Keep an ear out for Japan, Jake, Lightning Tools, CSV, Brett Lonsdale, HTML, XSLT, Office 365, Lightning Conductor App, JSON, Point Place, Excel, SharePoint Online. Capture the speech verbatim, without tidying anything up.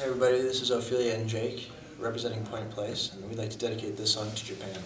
Hey everybody, this is Ophelia and Jake, representing Point Place, and we'd like to dedicate this song to Japan.